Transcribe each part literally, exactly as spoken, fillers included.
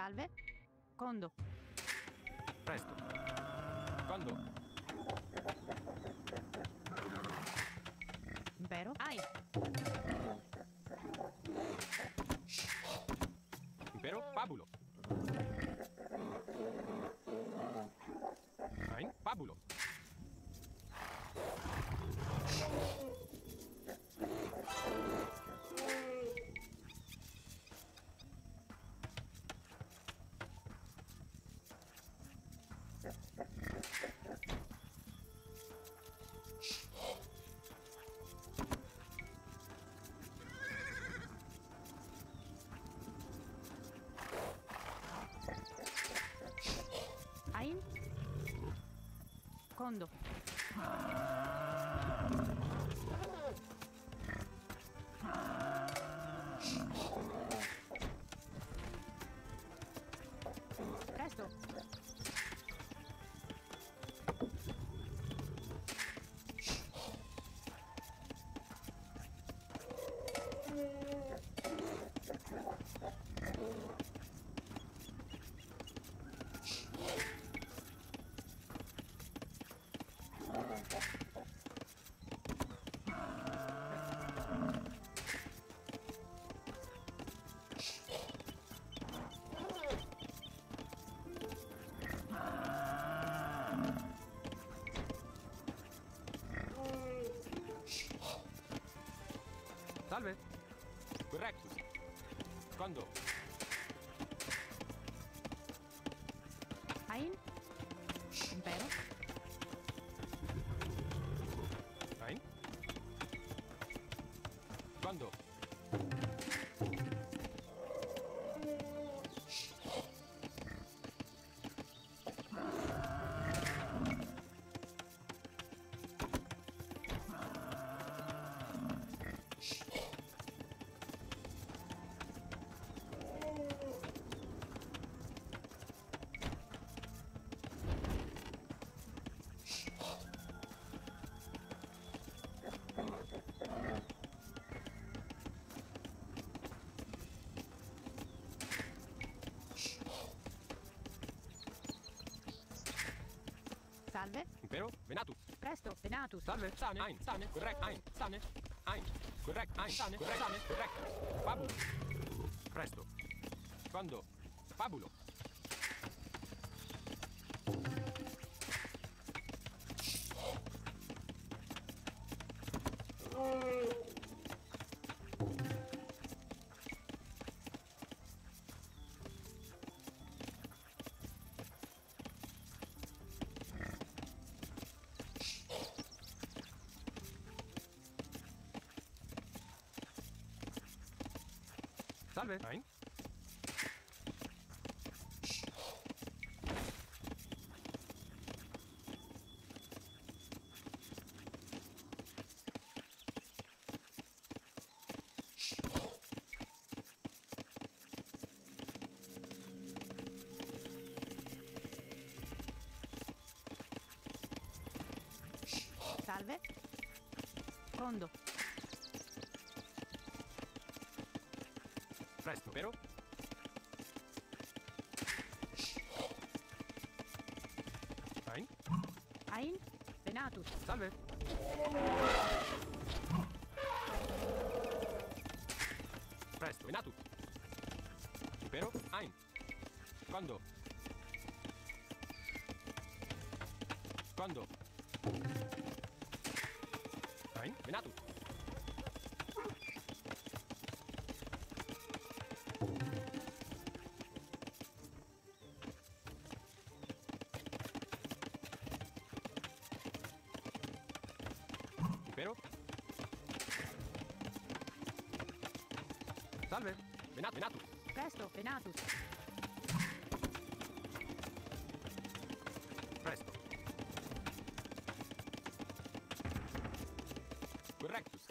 Salve. Kondo. Presto. Kondo. Impero. Ai. Impero. Fabulo. Ai. Fabulo. Kondo. Presto. Salve. Correctus. Kondo. Ein. Impero. Ein. Kondo. Salve. Impero. Venatus. Presto. Venatus. Salve. Sane. Ein. Sane. Correct. Ein. Sane. Ein. Correct. Ein. Sane. Correct. Sane. Correct. Fabulo. Presto. Quando. Fabulo. Salve. Ein. Salve. Kondo. Presto, vero? Ein. Ein. Venatus. Salve. Presto, Venatus. Vero? Ein. Kondo. Kondo. Ein. Venatus. Impero. Salve. Venatus. Venatus. Presto. Venatus. Presto. Correctus.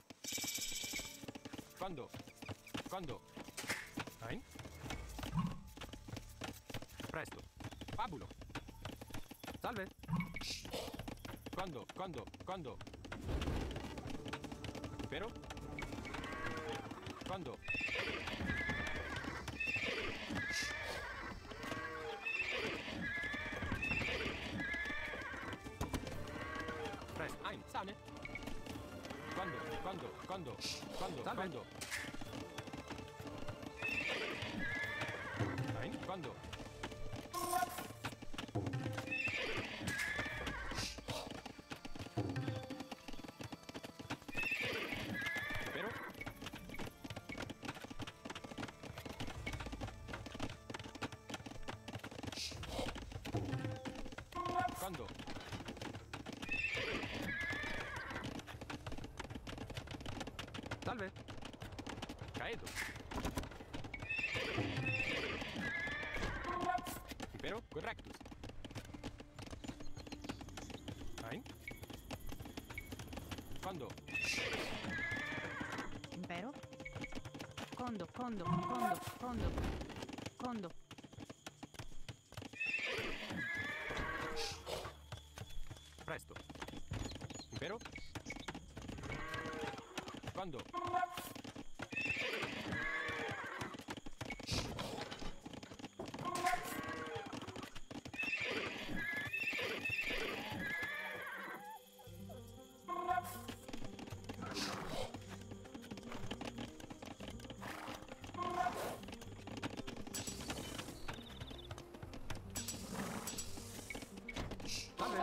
Kondo. Kondo. Ein. Presto. Fabulo. Salve. Kondo. Kondo. Kondo. Impero. Kondo. Quando? Quando? Salve. Quando? Nein? Quando? Quando? Salve. Caedo. Pero, correctus. Nein. Quando? Pero? Condo, condo, condo, condo, condo. Presto. Vero? Quando?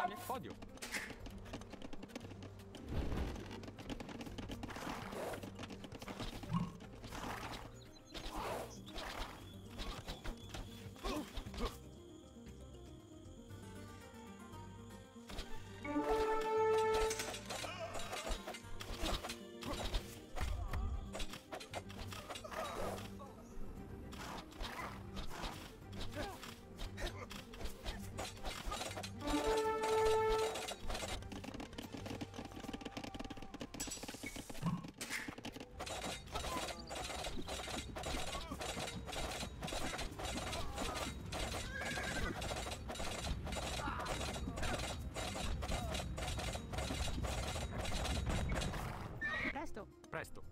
Vabbè, odio. Presto.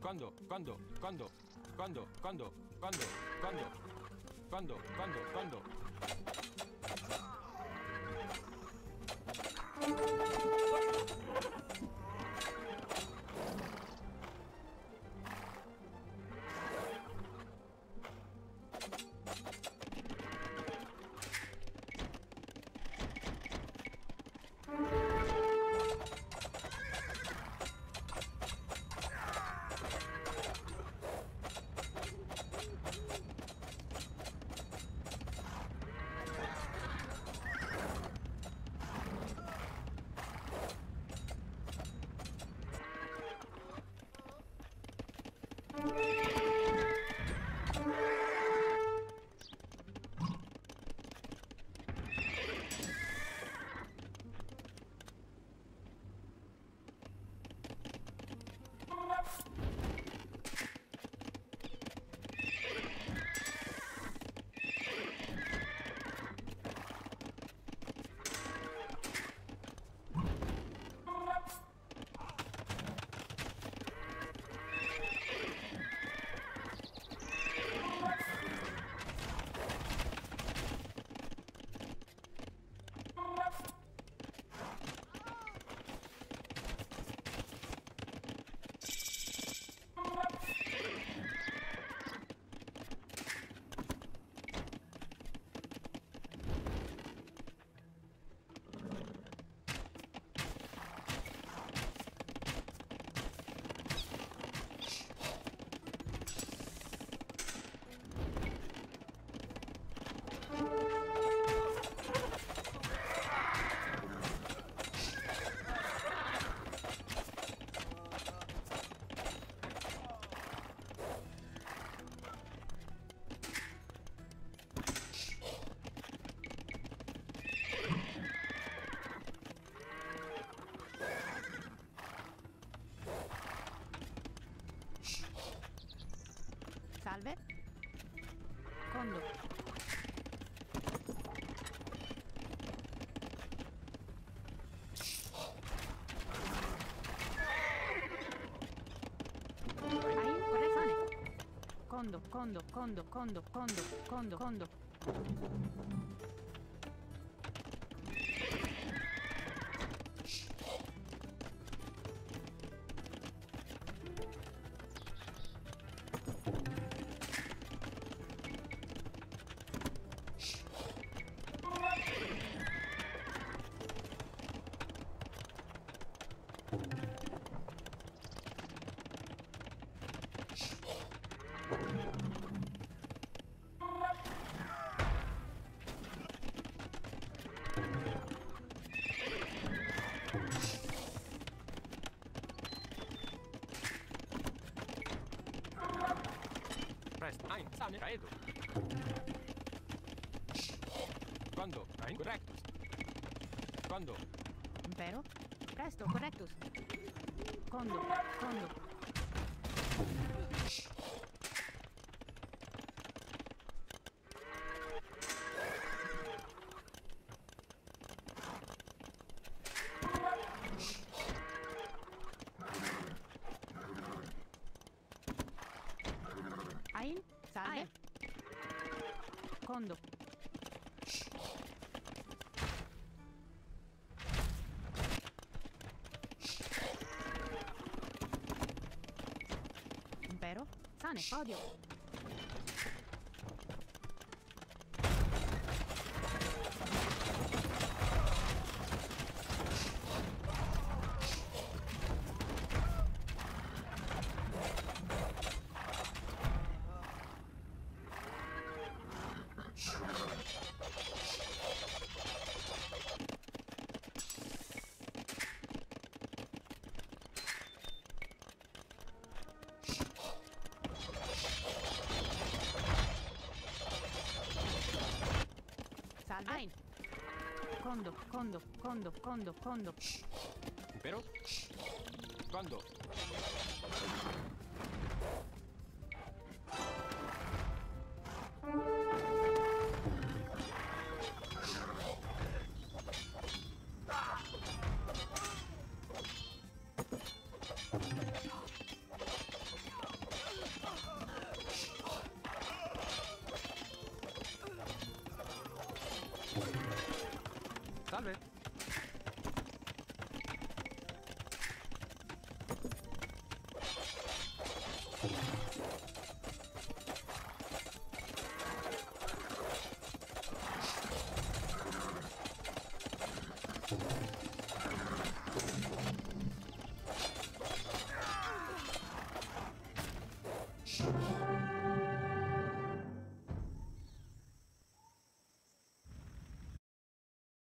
Quando? Quando? Quando? Quando? Quando? Quando? Quando? Quando? Quando? Quando? Salve. Condo. Ahí, correzione. Condo, condo, condo, condo, condo, condo, condo. Ein, sane, caedo. Quando, ein, correctus. Quando. Impero, presto, correctus. Condo, condo. Ein, salve. Condo. Impero, sane, odio. Ein. Condo, condo, condo, condo, condo. Impero? Condo. Salve.